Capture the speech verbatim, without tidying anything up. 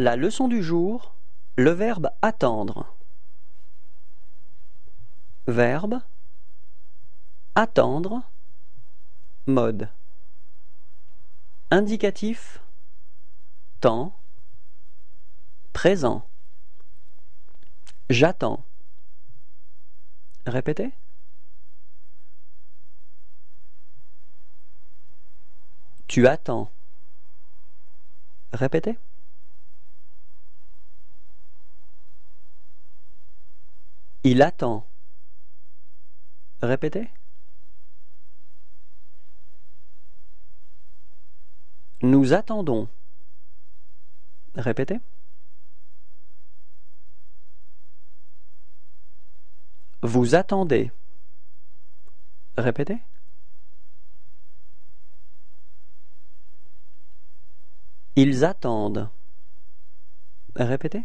La leçon du jour, le verbe attendre. Verbe attendre, mode indicatif, temps, présent. J'attends. Répétez. Tu attends. Répétez. Il attend. Répétez. Nous attendons. Répétez. Vous attendez. Répétez. Ils attendent. Répétez.